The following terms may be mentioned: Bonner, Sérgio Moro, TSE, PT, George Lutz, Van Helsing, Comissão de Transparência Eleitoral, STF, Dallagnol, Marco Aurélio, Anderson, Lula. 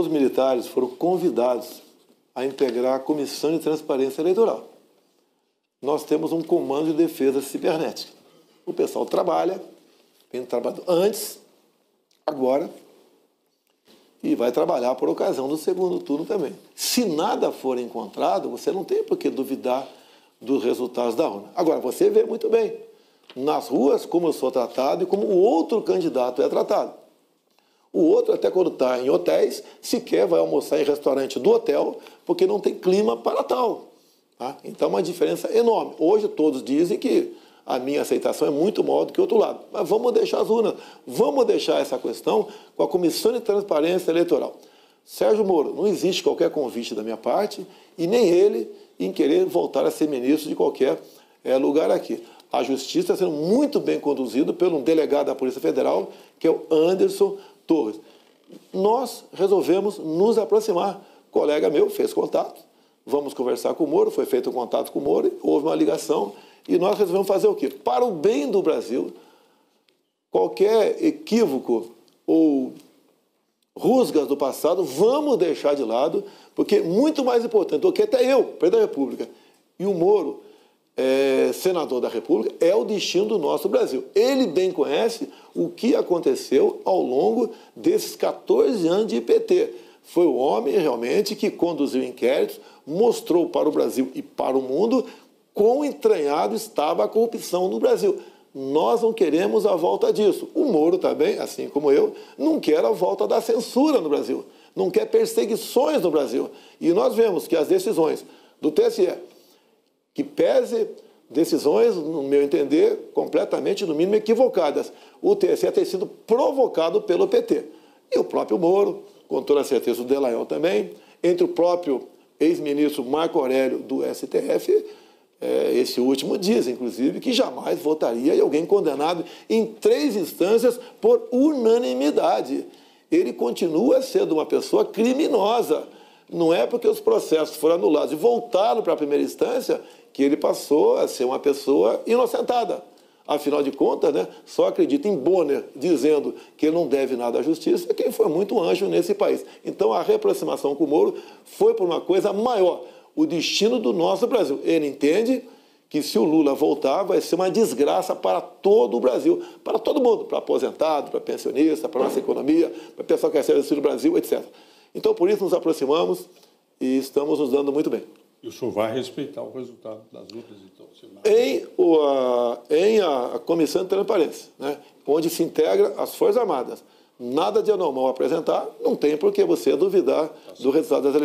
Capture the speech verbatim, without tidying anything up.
os militares foram convidados a integrar a Comissão de Transparência Eleitoral. Nós temos um comando de defesa cibernética. O pessoal trabalha, tem trabalhado antes, agora, e vai trabalhar por ocasião do segundo turno também. Se nada for encontrado, você não tem por que duvidar dos resultados da urna. Agora, você vê muito bem, nas ruas, como eu sou tratado e como o outro candidato é tratado. O outro, até quando está em hotéis, sequer vai almoçar em restaurante do hotel, porque não tem clima para tal. Tá? Então, é uma diferença enorme. Hoje, todos dizem que a minha aceitação é muito maior do que o outro lado. Mas vamos deixar as urnas, vamos deixar essa questão com a Comissão de Transparência Eleitoral. Sérgio Moro, não existe qualquer convite da minha parte, e nem ele em querer voltar a ser ministro de qualquer é, lugar aqui. A Justiça está sendo muito bem conduzida pelo um delegado da Polícia Federal, que é o Anderson, Torres. Nós resolvemos nos aproximar. O colega meu fez contato, vamos conversar com o Moro, foi feito um contato com o Moro, houve uma ligação e nós resolvemos fazer o quê? Para o bem do Brasil, qualquer equívoco ou rusgas do passado, vamos deixar de lado, porque é muito mais importante do que até eu, presidente da República, e o Moro, É, senador da República, é o destino do nosso Brasil. Ele bem conhece o que aconteceu ao longo desses quatorze anos de P T. Foi o homem, realmente, que conduziu inquéritos, mostrou para o Brasil e para o mundo quão entranhado estava a corrupção no Brasil. Nós não queremos a volta disso. O Moro também, assim como eu, não quer a volta da censura no Brasil, não quer perseguições no Brasil. E nós vemos que as decisões do T S E, que pese decisões, no meu entender, completamente, no mínimo, equivocadas. O T S E tem sido provocado pelo P T. E o próprio Moro, com toda a certeza o Dallagnol também, entre o próprio ex-ministro Marco Aurélio do S T F, é, esse último diz, inclusive, que jamais votaria em alguém condenado em três instâncias por unanimidade. Ele continua sendo uma pessoa criminosa. Não é porque os processos foram anulados e voltaram para a primeira instância que ele passou a ser uma pessoa inocentada. Afinal de contas, né, só acredita em Bonner dizendo que ele não deve nada à justiça, quem foi muito anjo nesse país. Então, a reaproximação com o Moro foi por uma coisa maior, o destino do nosso Brasil. Ele entende que se o Lula voltar, vai ser uma desgraça para todo o Brasil, para todo mundo, para aposentado, para pensionista, para nossa economia, para o pessoal que recebe o auxílio do Brasil, etcétera. Então, por isso, nos aproximamos e estamos nos dando muito bem. E o senhor vai respeitar o resultado das lutas, então? Em, o, a, em a, a Comissão de Transparência, né, onde se integra as Forças Armadas. Nada de anormal apresentar, não tem por que você duvidar do resultado das eleições.